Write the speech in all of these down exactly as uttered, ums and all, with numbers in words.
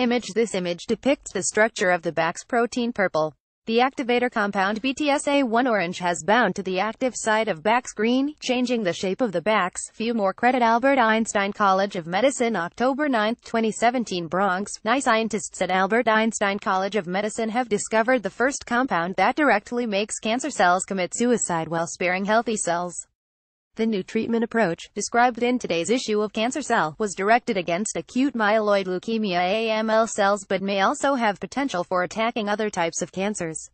Image. This image depicts the structure of the BAX protein purple. The activator compound B T S A one orange has bound to the active site of BAX green, changing the shape of the BAX. Few more credit. Albert Einstein College of Medicine, October ninth twenty seventeen, Bronx. Nine scientists at Albert Einstein College of Medicine have discovered the first compound that directly makes cancer cells commit suicide while sparing healthy cells. The new treatment approach, described in today's issue of Cancer Cell, was directed against acute myeloid leukemia A M L cells but may also have potential for attacking other types of cancers.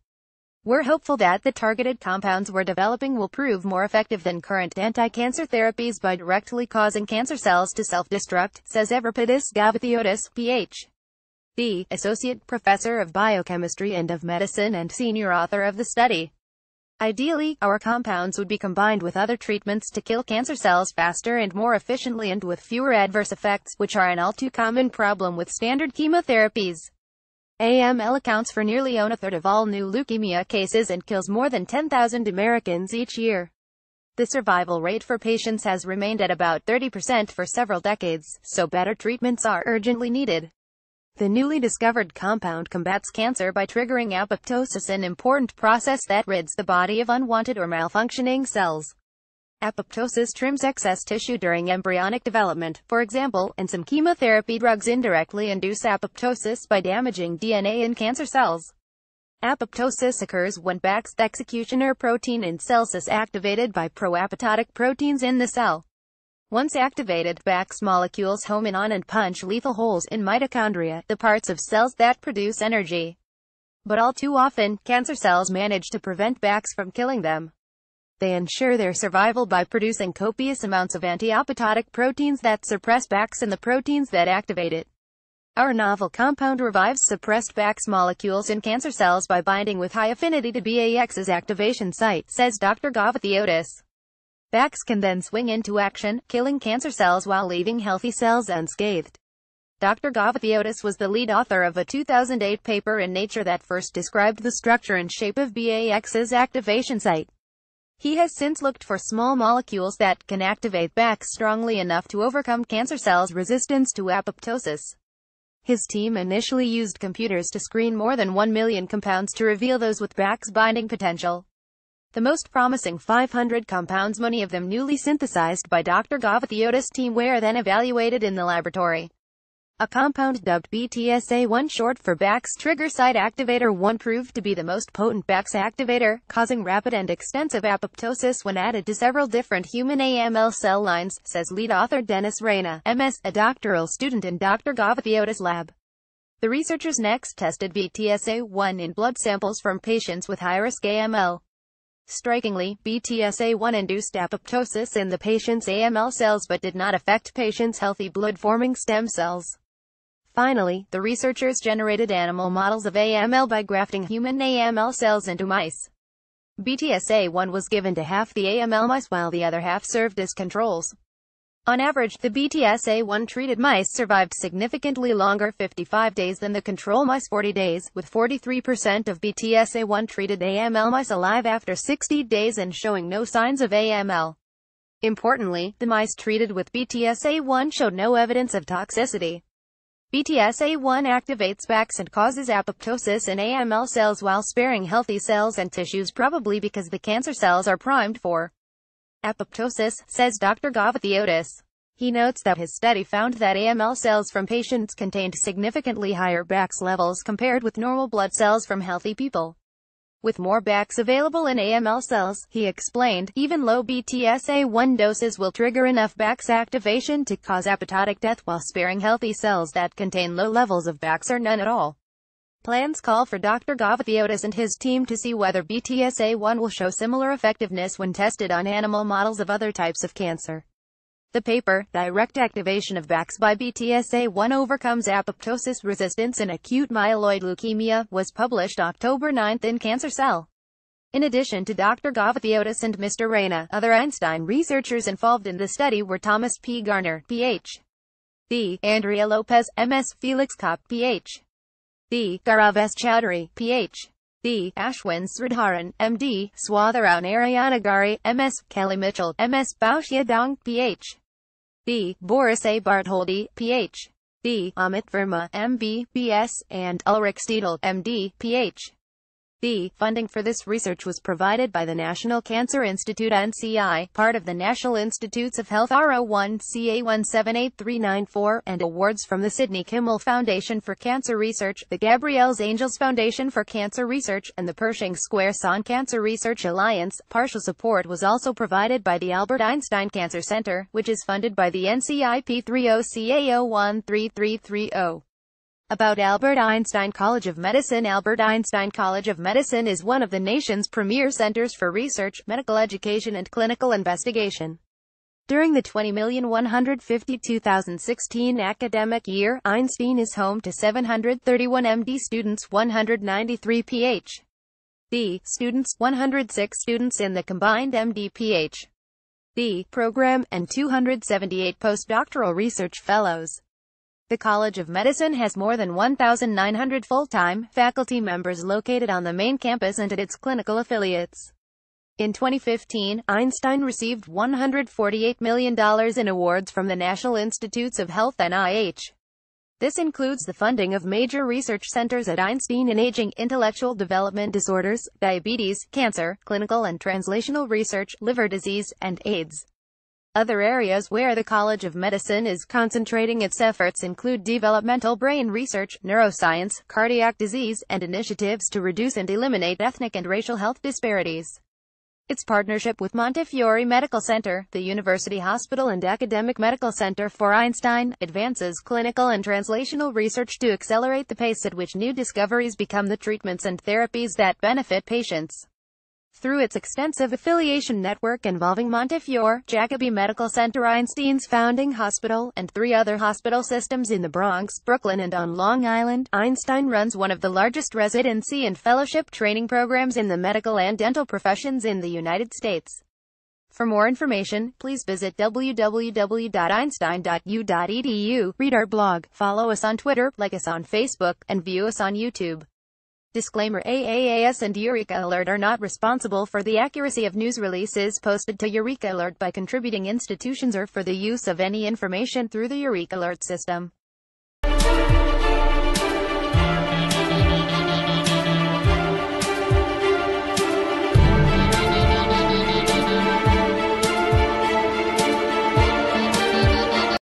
We're hopeful that the targeted compounds we're developing will prove more effective than current anti-cancer therapies by directly causing cancer cells to self-destruct, says Evripidis Gavathiotis, P H D, Associate Professor of Biochemistry and of Medicine and senior author of the study. Ideally, our compounds would be combined with other treatments to kill cancer cells faster and more efficiently and with fewer adverse effects, which are an all-too-common problem with standard chemotherapies. A M L accounts for nearly one-third of all new leukemia cases and kills more than ten thousand Americans each year. The survival rate for patients has remained at about thirty percent for several decades, so better treatments are urgently needed. The newly discovered compound combats cancer by triggering apoptosis, an important process that rids the body of unwanted or malfunctioning cells. Apoptosis trims excess tissue during embryonic development, for example, and some chemotherapy drugs indirectly induce apoptosis by damaging D N A in cancer cells. Apoptosis occurs when BAX, the executioner protein in cells, is activated by pro-apoptotic proteins in the cell. Once activated, BAX molecules home in on and punch lethal holes in mitochondria, the parts of cells that produce energy. But all too often, cancer cells manage to prevent BAX from killing them. They ensure their survival by producing copious amounts of anti-apoptotic proteins that suppress BAX and the proteins that activate it. Our novel compound revives suppressed BAX molecules in cancer cells by binding with high affinity to BAX's activation site, says Doctor Gavathiotis. BAX can then swing into action, killing cancer cells while leaving healthy cells unscathed. Doctor Gavathiotis was the lead author of a two thousand eight paper in Nature that first described the structure and shape of BAX's activation site. He has since looked for small molecules that can activate BAX strongly enough to overcome cancer cells' resistance to apoptosis. His team initially used computers to screen more than one million compounds to reveal those with BAX binding potential. The most promising five hundred compounds, many of them newly synthesized by Doctor Gavathiotis' team, were then evaluated in the laboratory. A compound dubbed B T S A one, short for BAX trigger site activator one, proved to be the most potent BAX activator, causing rapid and extensive apoptosis when added to several different human A M L cell lines, says lead author Dennis Reyna, M S, a doctoral student in Doctor Gavathiotis' lab. The researchers next tested B T S A one in blood samples from patients with high-risk A M L. Strikingly, B T S A one induced apoptosis in the patient's A M L cells but did not affect patients' healthy blood-forming stem cells. Finally, the researchers generated animal models of A M L by grafting human A M L cells into mice. B T S A one was given to half the A M L mice while the other half served as controls. On average, the B T S A one-treated mice survived significantly longer, fifty-five days, than the control mice, forty days, with forty-three percent of B T S A one-treated A M L mice alive after sixty days and showing no signs of A M L. Importantly, the mice treated with B T S A one showed no evidence of toxicity. B T S A one activates BAX and causes apoptosis in A M L cells while sparing healthy cells and tissues, probably because the cancer cells are primed for apoptosis, says Doctor Gavathiotis. He notes that his study found that A M L cells from patients contained significantly higher BAX levels compared with normal blood cells from healthy people. With more BAX available in A M L cells, he explained, even low B T S A one doses will trigger enough BAX activation to cause apoptotic death while sparing healthy cells that contain low levels of BAX or none at all. Plans call for Doctor Gavathiotis and his team to see whether B T S A one will show similar effectiveness when tested on animal models of other types of cancer. The paper, Direct Activation of BAX by B T S A one Overcomes Apoptosis Resistance in Acute Myeloid Leukemia, was published October ninth in Cancer Cell. In addition to Doctor Gavathiotis and Mister Reyna, other Einstein researchers involved in the study were Thomas P. Garner, P H D, Andrea Lopez, M S, Felix Kopp, Ph.D., Gaurav S. Chowdhury, Ph.D., Ashwin Sridharan, M D, Swatharaon Arayanagari, M S, Kelly Mitchell, M S, Baushya Dong, Ph.D., Boris A. Bartholdi, Ph. D. Amit Verma, M B, B S, and Ulrich Stiedel, M D, P H D Funding for this research was provided by the National Cancer Institute N C I, part of the National Institutes of Health R O one C A one seven eight three nine four, and awards from the Sidney Kimmel Foundation for Cancer Research, the Gabrielle's Angels Foundation for Cancer Research, and the Pershing Square Son Cancer Research Alliance. Partial support was also provided by the Albert Einstein Cancer Center, which is funded by the N C I P thirty C A zero one three three three zero. About Albert Einstein College of Medicine. Albert Einstein College of Medicine is one of the nation's premier centers for research, medical education and clinical investigation. During the twenty million one hundred fifty-two thousand sixteen academic year, Einstein is home to seven hundred thirty-one M D students, one hundred ninety-three P H D students, one hundred six students in the combined M D P H D program, and two hundred seventy-eight postdoctoral research fellows. The College of Medicine has more than one thousand nine hundred full-time faculty members located on the main campus and at its clinical affiliates. In twenty fifteen, Einstein received one hundred forty-eight million dollars in awards from the National Institutes of Health N I H. This includes the funding of major research centers at Einstein in aging, intellectual development disorders, diabetes, cancer, clinical and translational research, liver disease, and AIDS. Other areas where the College of Medicine is concentrating its efforts include developmental brain research, neuroscience, cardiac disease, and initiatives to reduce and eliminate ethnic and racial health disparities. Its partnership with Montefiore Medical Center, the University Hospital and Academic Medical Center for Einstein, advances clinical and translational research to accelerate the pace at which new discoveries become the treatments and therapies that benefit patients. Through its extensive affiliation network involving Montefiore, Jacobi Medical Center, Einstein's founding hospital, and three other hospital systems in the Bronx, Brooklyn, and on Long Island, Einstein runs one of the largest residency and fellowship training programs in the medical and dental professions in the United States. For more information, please visit w w w dot einstein dot u dot e d u, read our blog, follow us on Twitter, like us on Facebook, and view us on YouTube. Disclaimer: A A A S and Eureka Alert are not responsible for the accuracy of news releases posted to Eureka Alert by contributing institutions or for the use of any information through the Eureka Alert system.